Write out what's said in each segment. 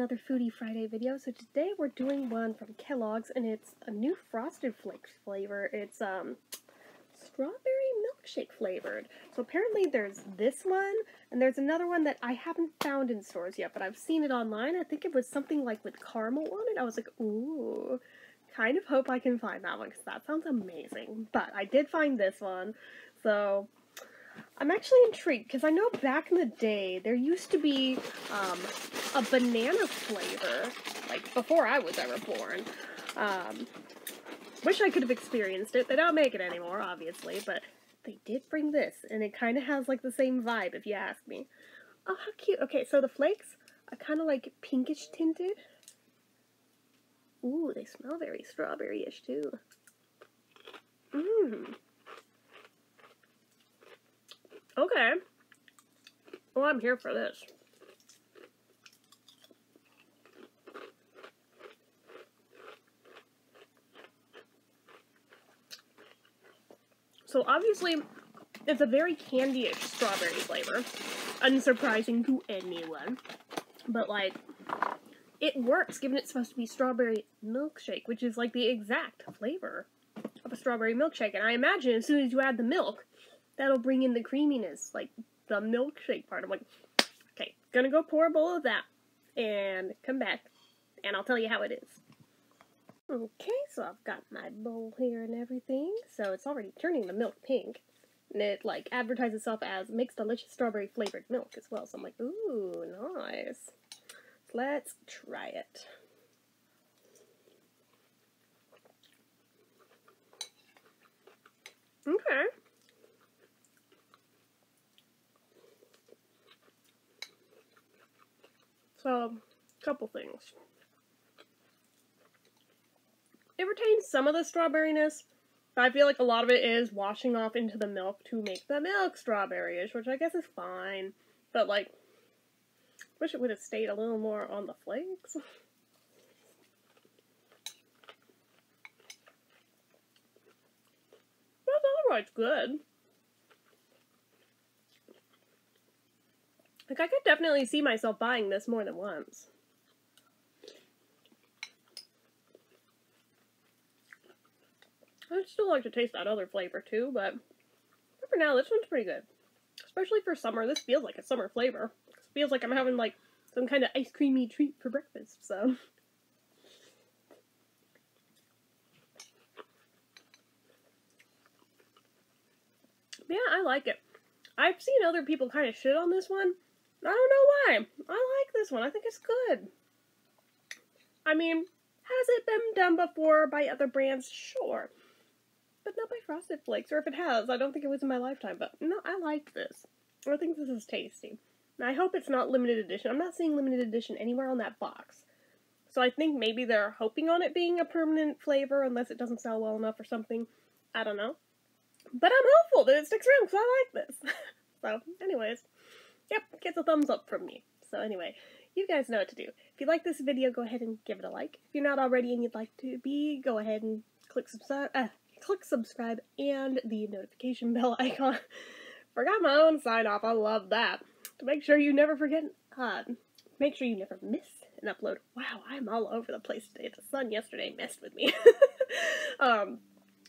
another Foodie Friday video. So today we're doing one from Kellogg's, and it's a new Frosted Flakes flavor. It's strawberry milkshake flavored. So apparently there's this one, and there's another one that I haven't found in stores yet, but I've seen it online. I think it was something like with caramel on it. I was like, ooh, kind of hope I can find that one because that sounds amazing. But I did find this one, so I'm actually intrigued because I know back in the day there used to be a banana flavor, like before I was ever born. Wish I could have experienced it. They don't make it anymore, obviously, but they did bring this, and it kind of has like the same vibe if you ask me. Oh, how cute. Okay, so the flakes are kind of like pinkish tinted. Ooh, they smell very strawberry-ish too. Mmm. Okay. Well, I'm here for this. So obviously, it's a very candy-ish strawberry flavor. Unsurprising to anyone. But like, it works given it's supposed to be strawberry milkshake, which is like the exact flavor of a strawberry milkshake. And I imagine as soon as you add the milk, that'll bring in the creaminess, like the milkshake part. I'm like, okay, gonna go pour a bowl of that and come back and I'll tell you how it is. Okay, so I've got my bowl here and everything. So it's already turning the milk pink, and it like advertises itself as mixed delicious strawberry flavored milk as well. So I'm like, ooh, nice. Let's try it. Okay. So, a couple things. It retains some of the strawberryness, but I feel like a lot of it is washing off into the milk to make the milk strawberry-ish, which I guess is fine, but like, wish it would have stayed a little more on the flakes. That's otherwise good. Like, I could definitely see myself buying this more than once. I'd still like to taste that other flavor too, but for now, this one's pretty good. Especially for summer. This feels like a summer flavor. Feels like I'm having like some kind of ice creamy treat for breakfast, so. Yeah, I like it. I've seen other people kind of shit on this one. I don't know why. I like this one. I think it's good. I mean, has it been done before by other brands? Sure. But not by Frosted Flakes, or if it has, I don't think it was in my lifetime, but no, I like this. I think this is tasty. I hope it's not limited edition. I'm not seeing limited edition anywhere on that box. So I think maybe they're hoping on it being a permanent flavor unless it doesn't sell well enough or something. I don't know. But I'm hopeful that it sticks around because I like this. So anyways, yep, gets a thumbs up from me. So anyway, you guys know what to do. If you like this video, go ahead and give it a like. If you're not already and you'd like to be, go ahead and click subscribe and the notification bell icon. Forgot my own sign off. I love that. To make sure you never forget, make sure you never miss an upload. Wow, I'm all over the place today. The sun yesterday messed with me.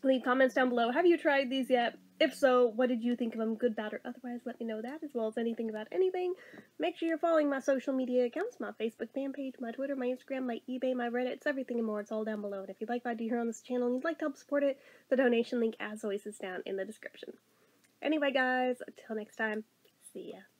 Leave comments down below. Have you tried these yet? If so, what did you think of them? Good, bad, or otherwise? Let me know that, as well as anything about anything. Make sure you're following my social media accounts, my Facebook fan page, my Twitter, my Instagram, my eBay, my Reddit. It's everything and more. It's all down below. And if you'd like what I do here on this channel and you'd like to help support it, the donation link, as always, is down in the description. Anyway, guys, until next time, see ya.